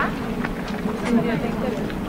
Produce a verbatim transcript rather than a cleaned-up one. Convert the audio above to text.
Huh?